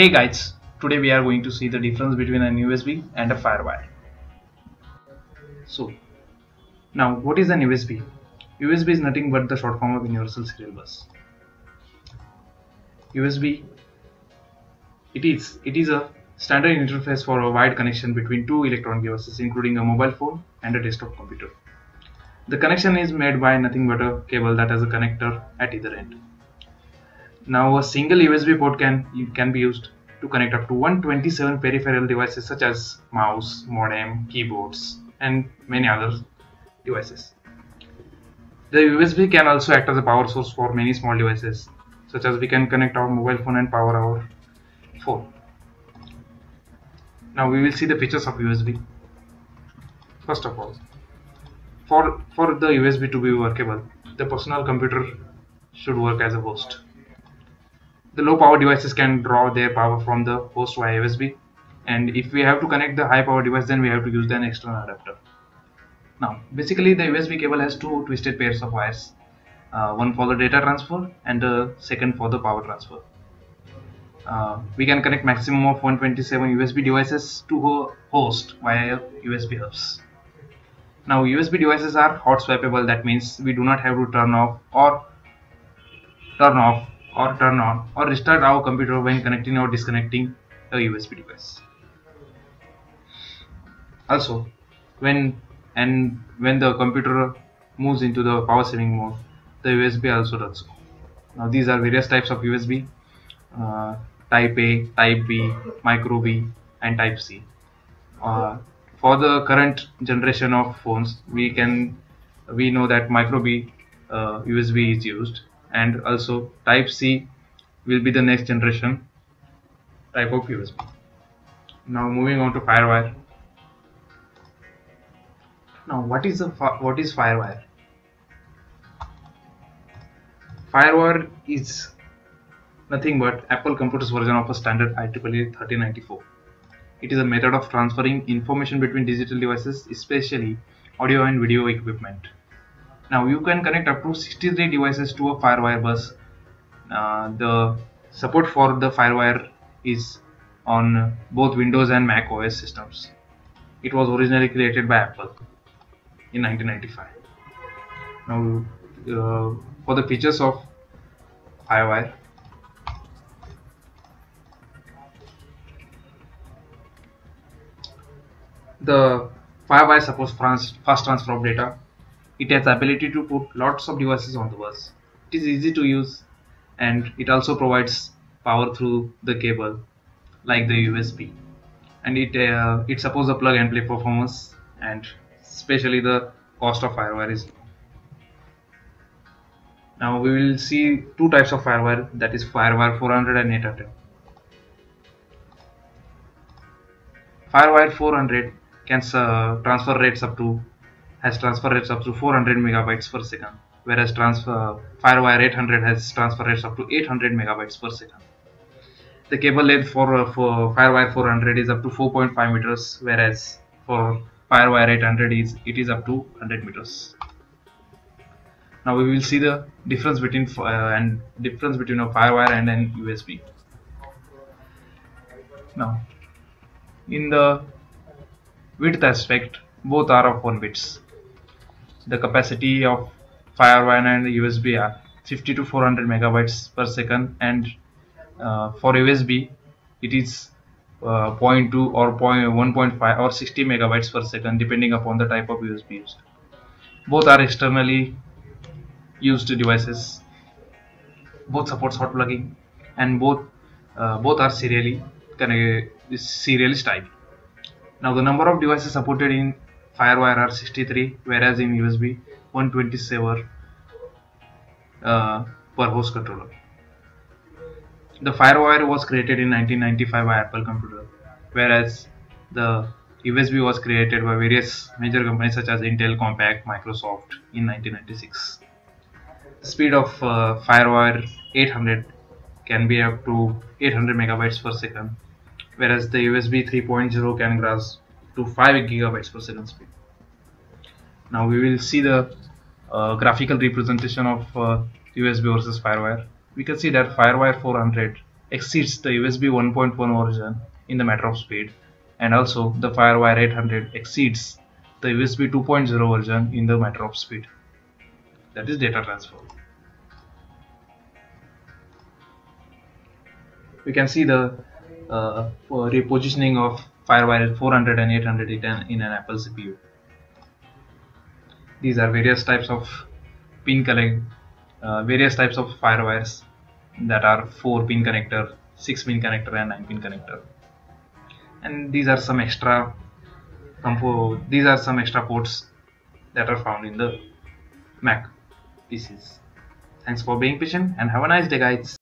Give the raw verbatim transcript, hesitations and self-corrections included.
Hey guys, today we are going to see the difference between an U S B and a FireWire. So, now what is an U S B? U S B is nothing but the short form of Universal Serial Bus. U S B, it is, it is a standard interface for a wired connection between two electronic devices including a mobile phone and a desktop computer. The connection is made by nothing but a cable that has a connector at either end. Now a single U S B port can, can be used to connect up to one hundred twenty-seven peripheral devices such as mouse, modem, keyboards and many other devices. The U S B can also act as a power source for many small devices, such as we can connect our mobile phone and power our phone. Now we will see the features of U S B. First of all, for, for the U S B to be workable, the personal computer should work as a host. The low power devices can draw their power from the host via U S B, and if we have to connect the high power device, then we have to use an external adapter. Now basically the U S B cable has two twisted pairs of wires, uh, one for the data transfer and the second for the power transfer. Uh, we can connect maximum of one hundred twenty-seven U S B devices to a host via U S B hubs. Now U S B devices are hot swappable, that means we do not have to turn off or turn off or turn on or restart our computer when connecting or disconnecting a U S B device. Also, when and when the computer moves into the power saving mode, the U S B also does so. Now these are various types of U S B, uh, type A, type B, micro B and type C. Uh, for the current generation of phones, we can we know that micro B uh, U S B is used, and also type C will be the next generation type of U S B. Now moving on to FireWire. Now what is the what is FireWire? FireWire is nothing but Apple computer's version of a standard I triple E thirteen ninety-four. It is a method of transferring information between digital devices, especially audio and video equipment. Now you can connect up to sixty-three devices to a FireWire bus. Uh, the support for the FireWire is on both Windows and Mac O S systems. It was originally created by Apple in nineteen ninety-five. Now uh, for the features of FireWire, the FireWire supports fast transfer of data. It has the ability to put lots of devices on the bus. It is easy to use, and it also provides power through the cable like the U S B, and it uh, it supports the plug and play performance, and especially the cost of FireWire is low. Now we will see two types of FireWire, that is FireWire four hundred and eight hundred. FireWire four hundred can uh, transfer rates up to has transfer rates up to four hundred megabytes per second, whereas transfer FireWire eight hundred has transfer rates up to eight hundred megabytes per second. The cable length for, uh, for FireWire four hundred is up to four point five meters, whereas for FireWire eight hundred is it is up to one hundred meters. Now we will see the difference between uh, and difference between a FireWire and an U S B. Now, in the width aspect, both are of one bits. The capacity of FireWire and U S B are fifty to four hundred megabytes per second, and uh, for U S B it is uh, zero point two or one point five or sixty megabytes per second, depending upon the type of U S B used. Both are externally used devices. Both supports hot plugging, and both uh, both are serially serially styled. Now the number of devices supported in FireWire are sixty-three, whereas in U S B one hundred twenty-seven uh, per host controller. The FireWire was created in nineteen ninety-five by Apple Computer, whereas the U S B was created by various major companies such as Intel, Compaq, Microsoft in nineteen ninety-six. The speed of uh, FireWire eight hundred can be up to eight hundred megabytes per second, whereas the U S B three point oh can grasp to five gigabytes per second speed. Now we will see the uh, graphical representation of uh, U S B versus FireWire. We can see that FireWire four hundred exceeds the U S B one point one version in the matter of speed, and also the FireWire eight hundred exceeds the U S B two point oh version in the matter of speed. That is data transfer. We can see the uh, repositioning of FireWire four hundred and eight hundred in an Apple C P U. These are various types of pin connect, uh, various types of FireWires that are four pin connector, six pin connector, and nine pin connector. And these are some extra compo these are some extra ports that are found in the Mac P Cs. Thanks for being patient and have a nice day, guys.